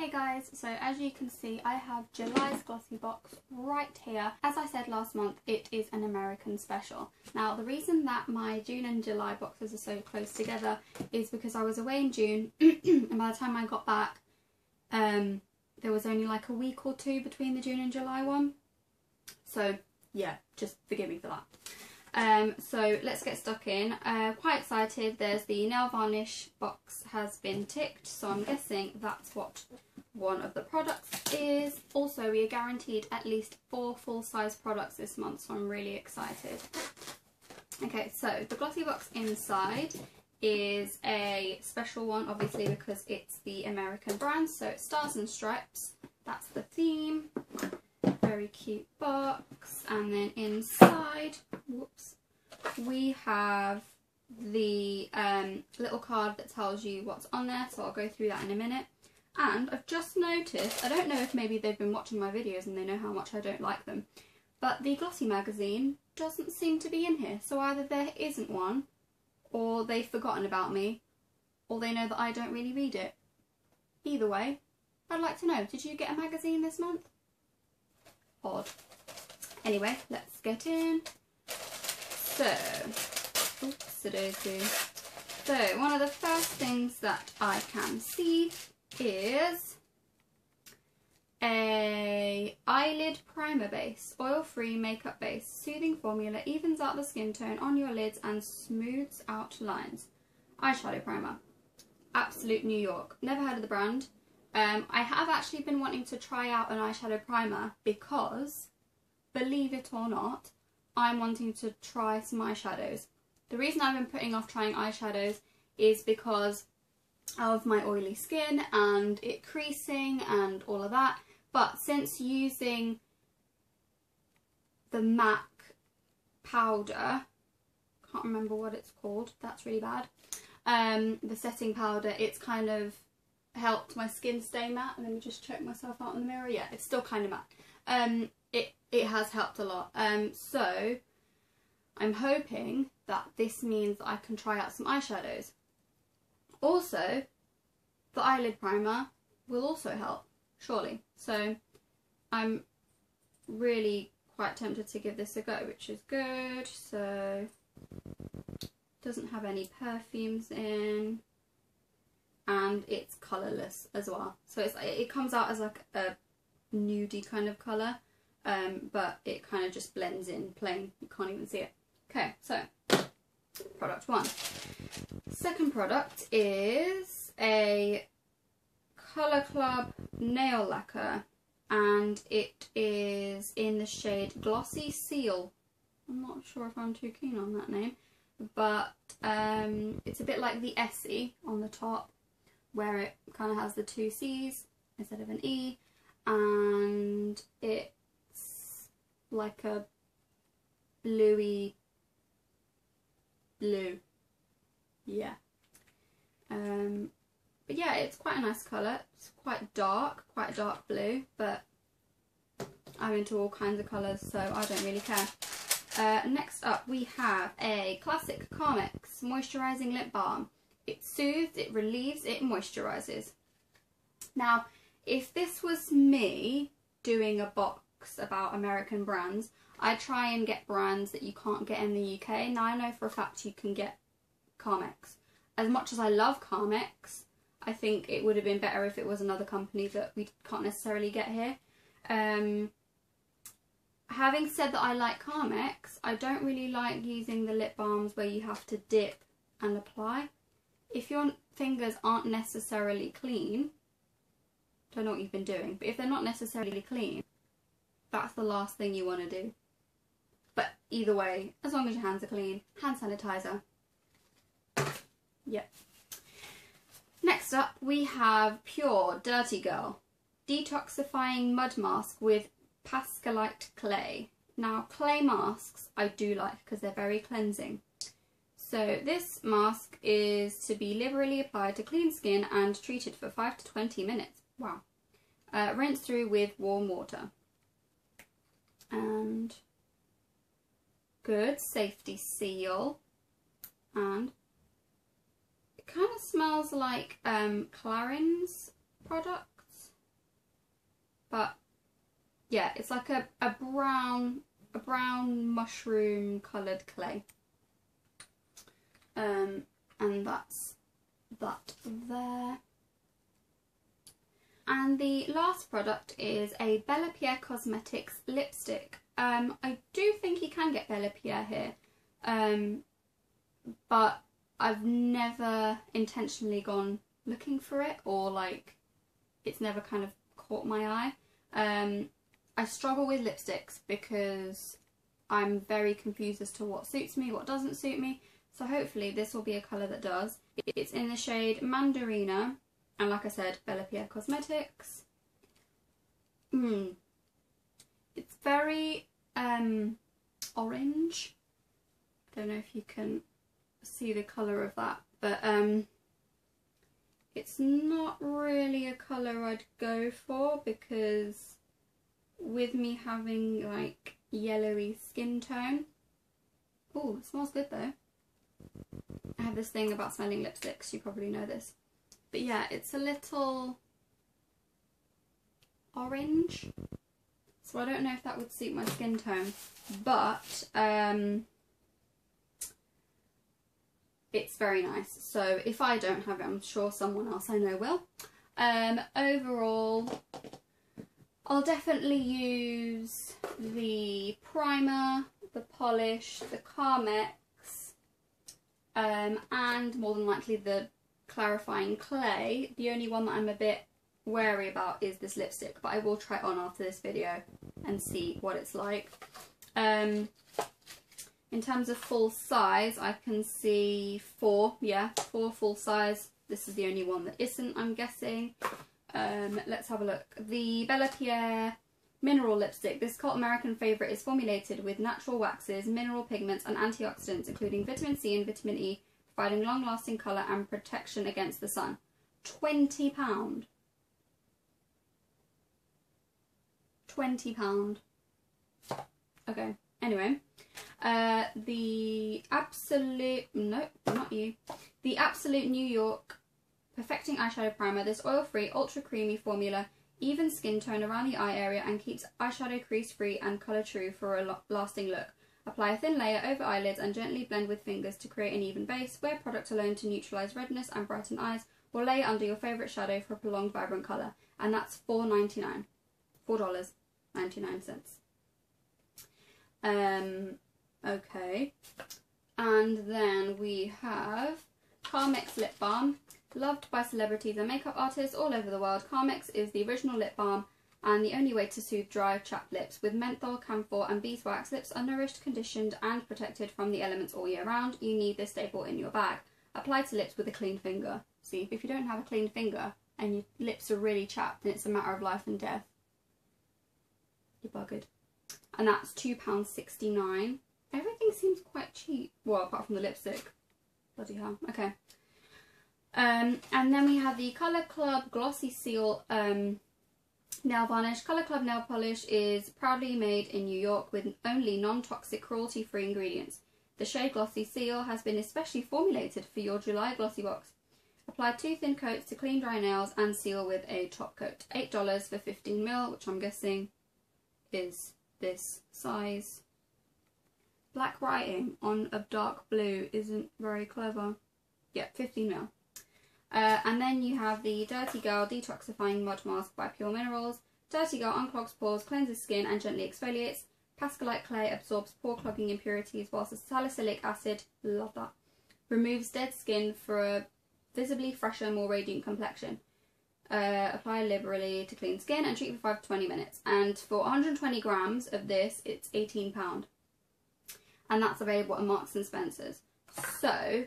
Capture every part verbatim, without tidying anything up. Hey guys, so as you can see I have July's Glossybox right here. As I said last month, it is an American special. Now the reason that my June and July boxes are so close together is because I was away in June and by the time I got back um, there was only like a week or two between the June and July one. So yeah, just forgive me for that. Um, so let's get stuck in. Uh, quite excited. There's the nail varnish box has been ticked, so I'm guessing that's what one of the products is. Also, we are guaranteed at least four full-size products this month, so I'm really excited. Okay, so the glossy box inside is a special one, obviously, because it's the American brand, so it's Stars and Stripes. That's the theme. Very cute box. And then inside, whoops, we have the um, little card that tells you what's on there, so I'll go through that in a minute. And I've just noticed, I don't know if maybe they've been watching my videos and they know how much I don't like them, but the glossy magazine doesn't seem to be in here. So either there isn't one, or they've forgotten about me, or they know that I don't really read it. Either way, I'd like to know, did you get a magazine this month? Odd. Anyway, let's get in. So, oopsie-daisy. So, one of the first things that I can see is a eyelid primer base, oil-free makeup base, soothing formula, evens out the skin tone on your lids and smooths out lines. Eyeshadow primer, Absolute New York. Never heard of the brand. Um, I have actually been wanting to try out an eyeshadow primer because, believe it or not, I'm wanting to try some eyeshadows. The reason I've been putting off trying eyeshadows is because of my oily skin and it creasing and all of that. But since using the MAC powder, can't remember what it's called, that's really bad, um, the setting powder, it's kind of helped my skin stay matte. Let me just check myself out in the mirror. Yeah, it's still kind of matte. Um, it, it has helped a lot. Um, so I'm hoping that this means that I can try out some eyeshadows. Also, the eyelid primer will also help, surely. So I'm really quite tempted to give this a go, which is good. So doesn't have any perfumes in. And it's colourless as well, so it's, it comes out as like a nudie kind of colour, um, but it kind of just blends in plain, you can't even see it. Okay, so product one. Second product is a Colour Club nail lacquer, and it is in the shade Glossy Seal. I'm not sure if I'm too keen on that name, but um, it's a bit like the Essie on the top, where it kind of has the two C's instead of an E, and it's like a bluey blue, yeah. Um, but yeah, it's quite a nice colour. It's quite dark, quite dark blue, but I'm into all kinds of colours, so I don't really care. Uh, next up we have a classic Carmex moisturising lip balm. It soothes, it relieves, it moisturises. Now, if this was me doing a box about American brands, I'd try and get brands that you can't get in the U K. Now, I know for a fact you can get Carmex. As much as I love Carmex, I think it would have been better if it was another company that we can't necessarily get here. Um, having said that I like Carmex, I don't really like using the lip balms where you have to dip and apply. If your fingers aren't necessarily clean, don't know what you've been doing, but if they're not necessarily clean, that's the last thing you want to do. But either way, as long as your hands are clean, hand sanitizer. Yep. Next up, we have Pure Dirty Girl, Detoxifying Mud Mask with Pascalite Clay. Now, clay masks I do like because they're very cleansing. So this mask is to be liberally applied to clean skin and treated for five to twenty minutes. Wow. Uh, rinse through with warm water. And good safety seal. And it kind of smells like um, Clarins products. yeah, it's like a, a brown a brown mushroom coloured clay. Um, and that's that there. And the last product is a Bella Pierre Cosmetics lipstick. Um, I do think you can get Bella Pierre here, um, but I've never intentionally gone looking for it, or like it's never kind of caught my eye. Um, I struggle with lipsticks because I'm very confused as to what suits me, what doesn't suit me. So hopefully this will be a colour that does. It's in the shade Mandarina. And like I said, Bella Pierre Cosmetics. Mm. It's very um, orange. Don't know if you can see the colour of that. But um, it's not really a colour I'd go for, because with me having like yellowy skin tone. Ooh, it smells good though. I have this thing about smelling lipsticks, you probably know this. But yeah, it's a little orange, so I don't know if that would suit my skin tone, but um, it's very nice. So if I don't have it, I'm sure someone else I know will. Um, overall, I'll definitely use the primer, the polish, the Carmex, um, and more than likely the clarifying clay. The only one that I'm a bit wary about is this lipstick, but I will try it on after this video and see what it's like. Um, in terms of full size, I can see four, yeah, four full size. This is the only one that isn't, I'm guessing. Um, let's have a look. The Bella Pierre mineral lipstick. This cult American favourite is formulated with natural waxes, mineral pigments and antioxidants, including vitamin C and vitamin E, providing long-lasting colour and protection against the sun. twenty pounds. twenty pounds. Okay, anyway. Uh, the Absolute... No, not you. The Absolute New York Perfecting Eyeshadow Primer. This oil-free, ultra-creamy formula evens skin tone around the eye area and keeps eyeshadow crease-free and colour-true for a lasting look. Apply a thin layer over eyelids and gently blend with fingers to create an even base. Wear product alone to neutralise redness and brighten eyes, or layer under your favourite shadow for a prolonged vibrant colour. And that's four ninety-nine. four ninety-nine. Um, okay. And then we have Carmex Lip Balm. Loved by celebrities and makeup artists all over the world, Carmex is the original lip balm and the only way to soothe dry, chapped lips. With menthol, camphor and beeswax, lips are nourished, conditioned and protected from the elements all year round. You need this staple in your bag. Apply to lips with a clean finger. See, if you don't have a clean finger and your lips are really chapped, then it's a matter of life and death. You're buggered. And that's two pounds sixty-nine. Everything seems quite cheap. Well, apart from the lipstick. Bloody hell. Okay. Um, and then we have the Colour Club Glossy Seal... Um, nail varnish. Colour Club nail polish is proudly made in New York with only non-toxic, cruelty-free ingredients. The shade Glossy Seal has been especially formulated for your July Glossybox. Apply two thin coats to clean dry nails and seal with a top coat. eight dollars for fifteen mil, which I'm guessing is this size. Black writing on a dark blue isn't very clever. Yep, yeah, fifteen mil. Uh, and then you have the Dirty Girl Detoxifying Mud Mask by Pure Minerals. Dirty Girl unclogs pores, cleanses skin and gently exfoliates. Pascalite clay absorbs pore clogging impurities, whilst the salicylic acid, love that, removes dead skin for a visibly fresher, more radiant complexion. Uh, apply liberally to clean skin and treat for five to twenty minutes. And for one hundred twenty grams of this, it's eighteen pounds. And that's available at Marks and Spencer's. So,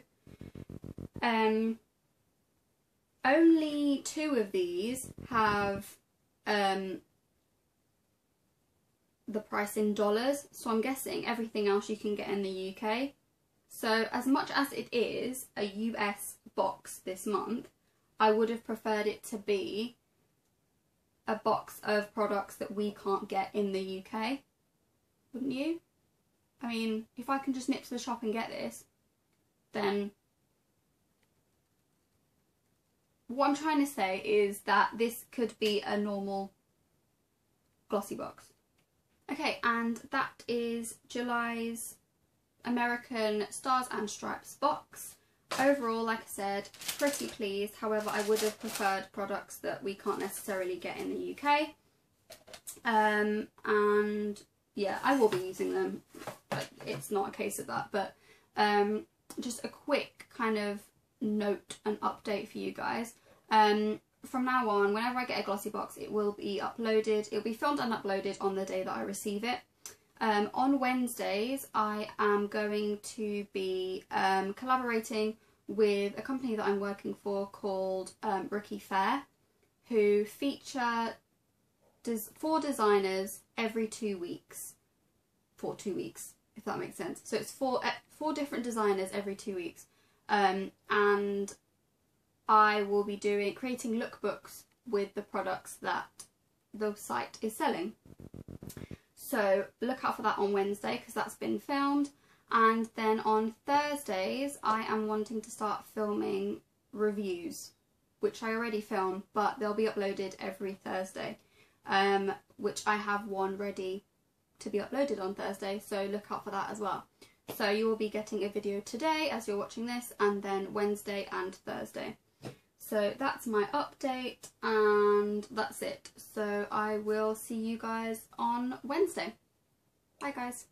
um... only two of these have um, the price in dollars, so I'm guessing everything else you can get in the U K. So as much as it is a U S box this month, I would have preferred it to be a box of products that we can't get in the U K, wouldn't you? I mean, if I can just nip to the shop and get this, then... What I'm trying to say is that this could be a normal glossy box. Okay, and that is July's American Stars and Stripes box. Overall, like I said, pretty pleased. However, I would have preferred products that we can't necessarily get in the U K. Um, and yeah, I will be using them. But it's not a case of that. But um, just a quick kind of note and update for you guys. Um, from now on, whenever I get a glossy box, it will be uploaded. It will be filmed and uploaded on the day that I receive it. Um, on Wednesdays, I am going to be um, collaborating with a company that I'm working for called um, Rookie Fair, who feature des four designers every two weeks, for two weeks, if that makes sense. So it's four, four different designers every two weeks, um, and I will be doing creating lookbooks with the products that the site is selling. So look out for that on Wednesday because that's been filmed. And then on Thursdays, I am wanting to start filming reviews, which I already film, but they'll be uploaded every Thursday, um, which I have one ready to be uploaded on Thursday. So look out for that as well. So you will be getting a video today as you're watching this, and then Wednesday and Thursday. So that's my update, and that's it. So I will see you guys on Wednesday. Bye guys.